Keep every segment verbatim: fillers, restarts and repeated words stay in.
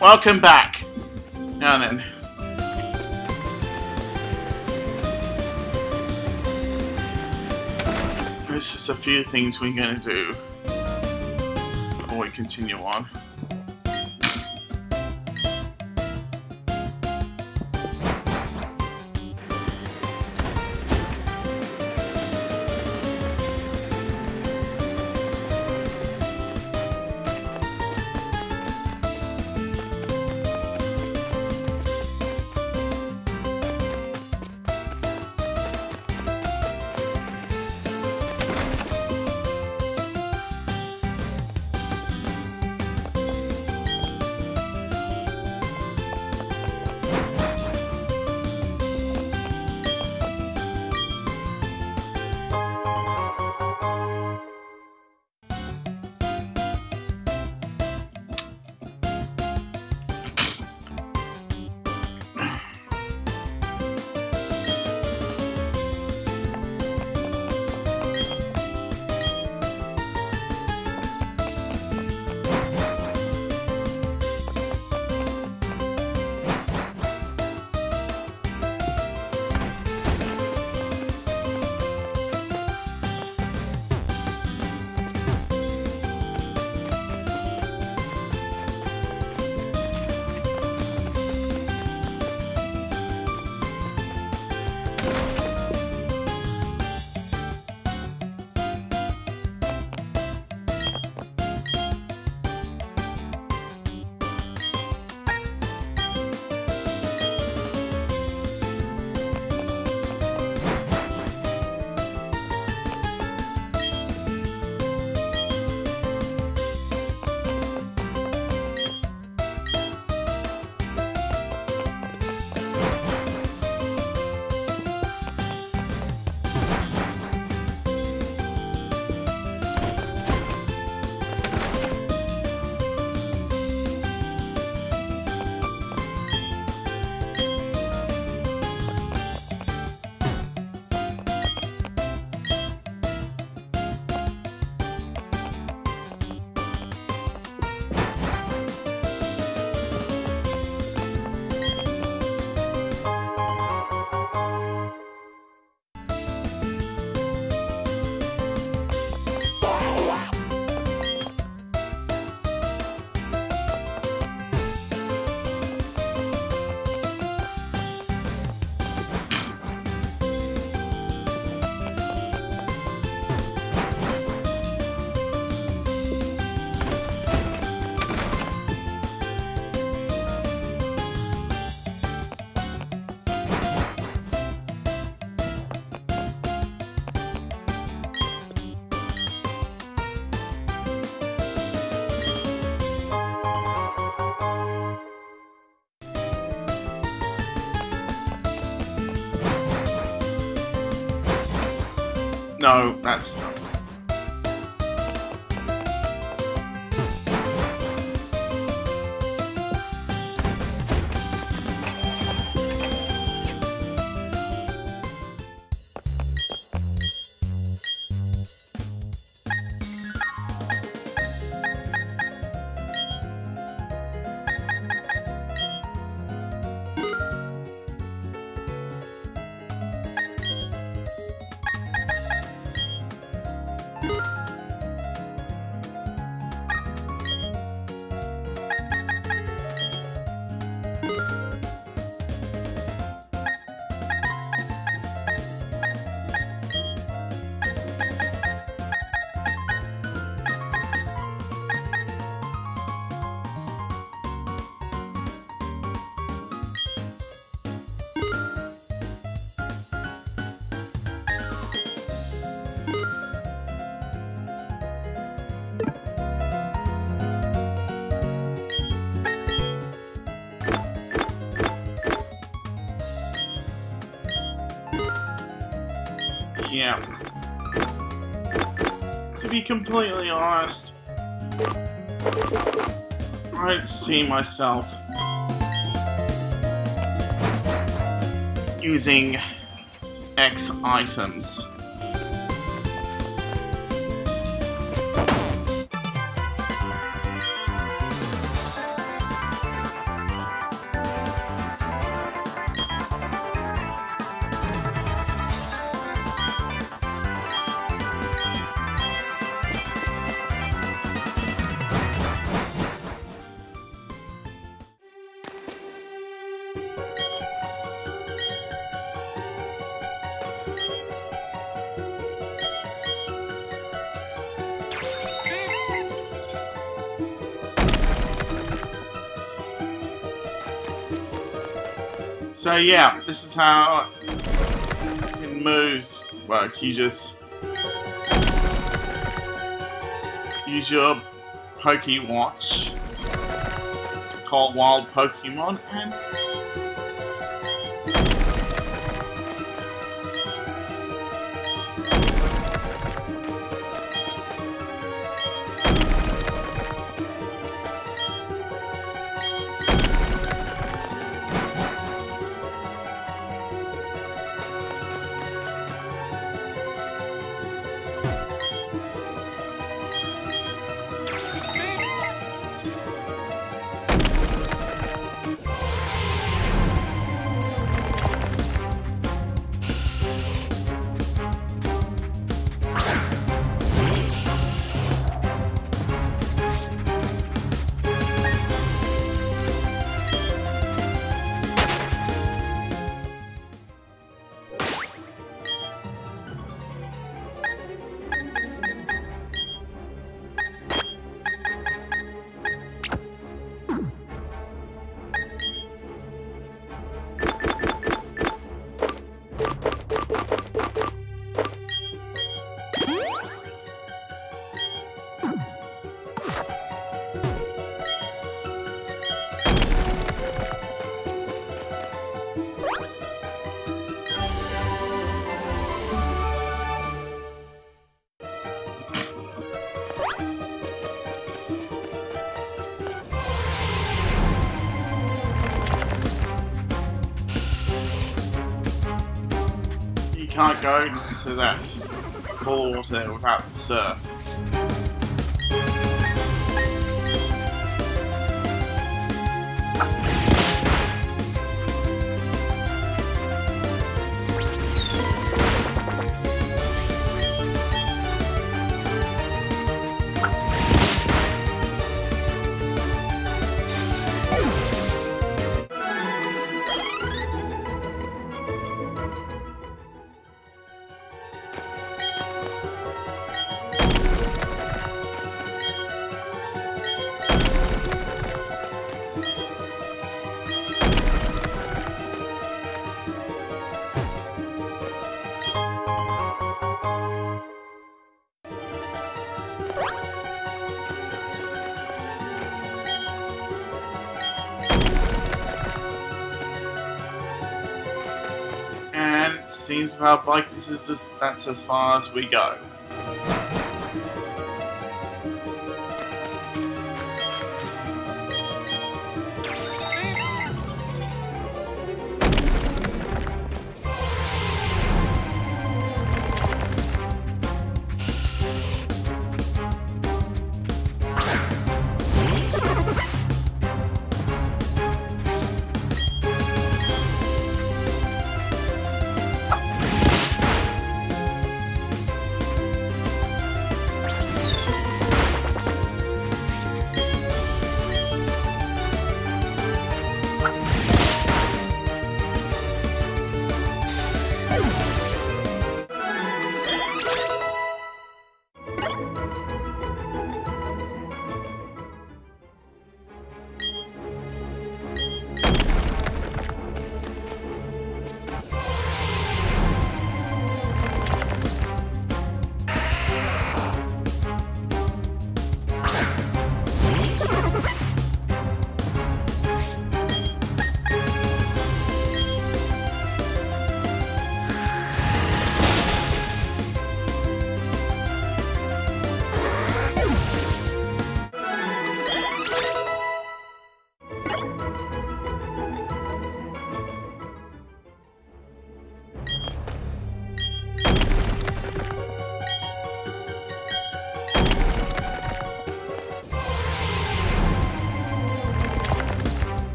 Welcome back, Yanan. There's just a few things we're going to do before we continue on. No, that's... Yeah. To be completely honest, I don't see myself using X items. So yeah, this is how it moves. Well, you just use your Poké Watch to call wild Pokemon, and can't go into that cool water without the surf. Seems with our bike, this is just, that's as far as we go.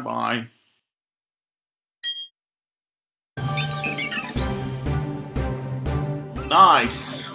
Bye-bye. Nice.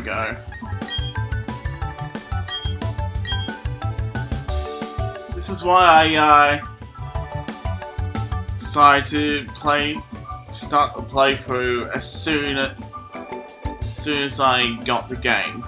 we go. This is why I uh, decided to play, start the playthrough as soon as, as soon as I got the game.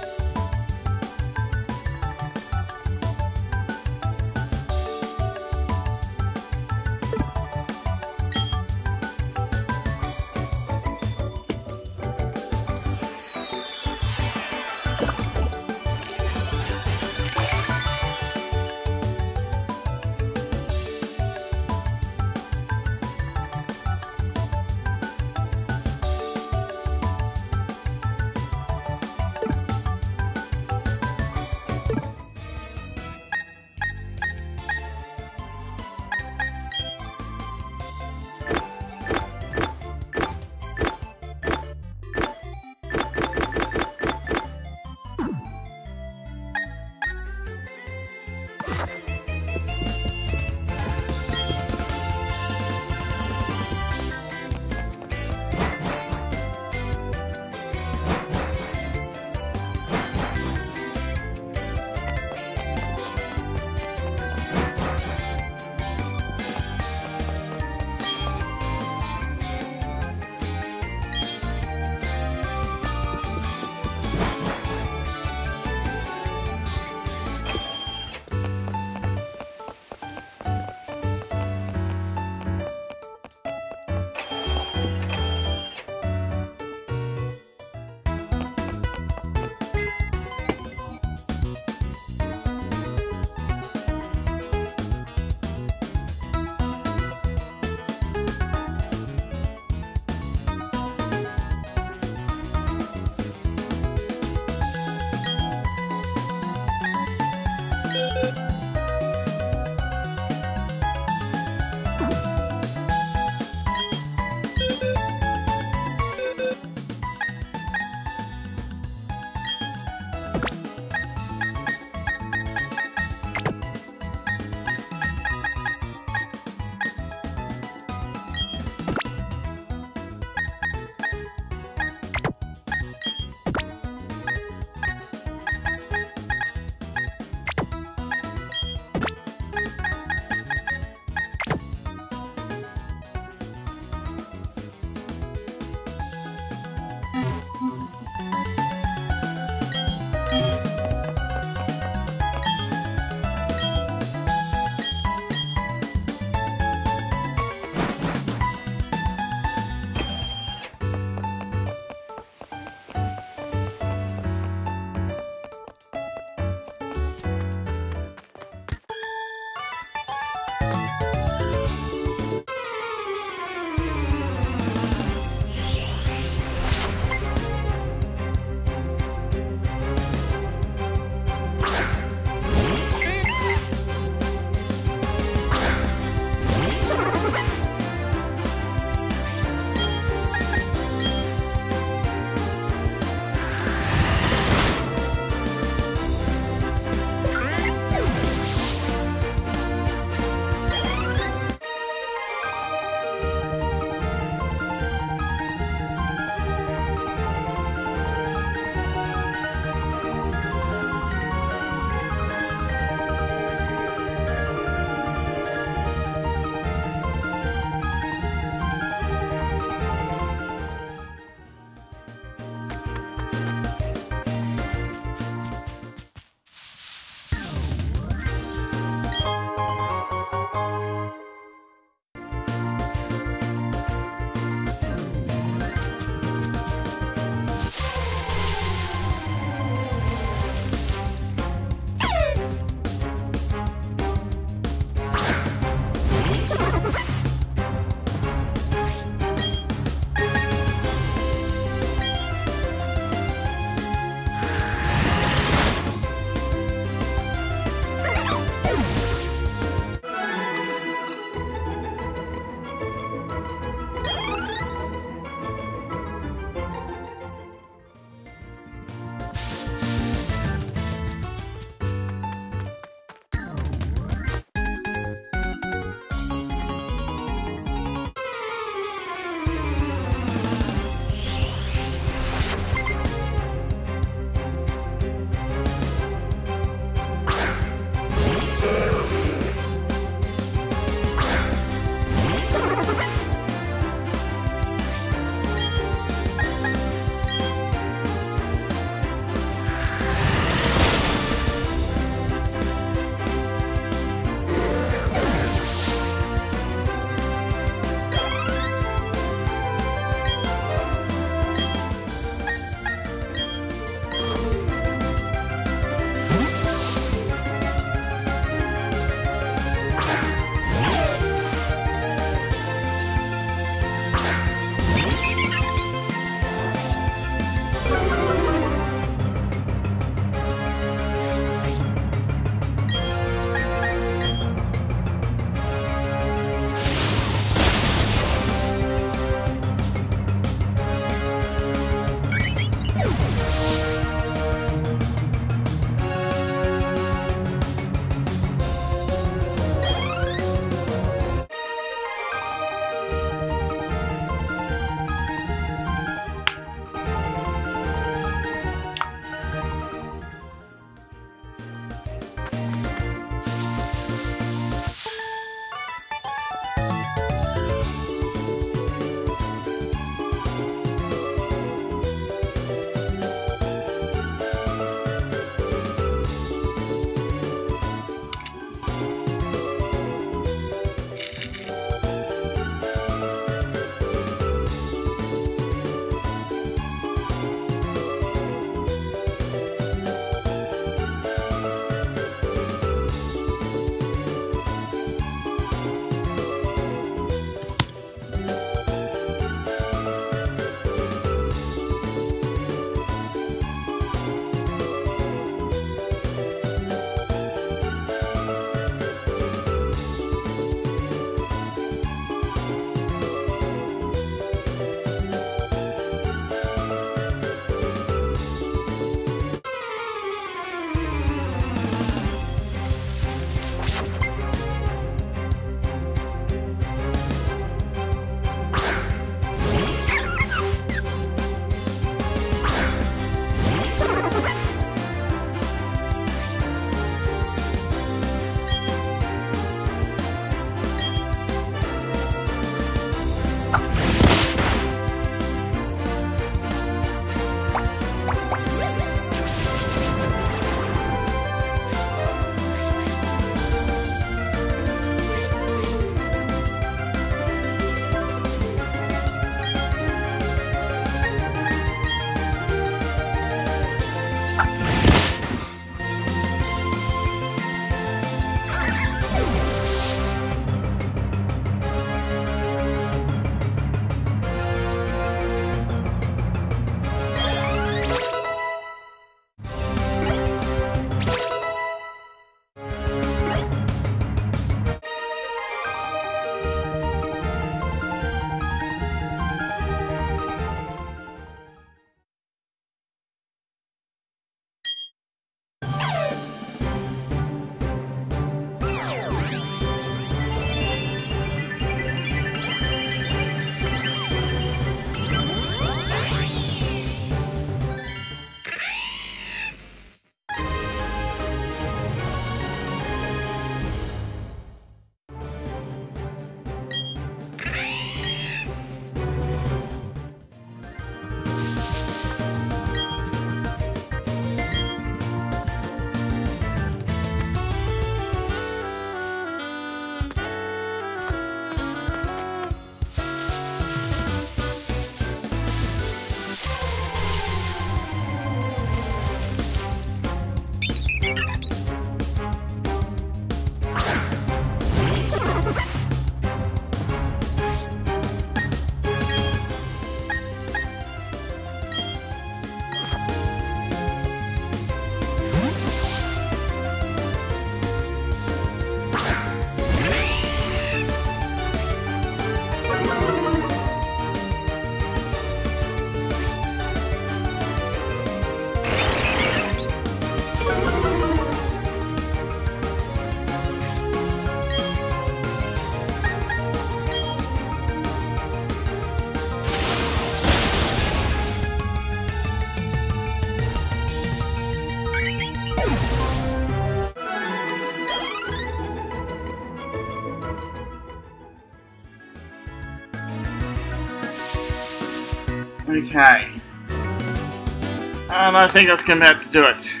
Okay. And I think that's going to have to do it.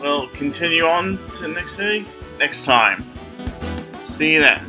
We'll continue on to next city next time. See you then.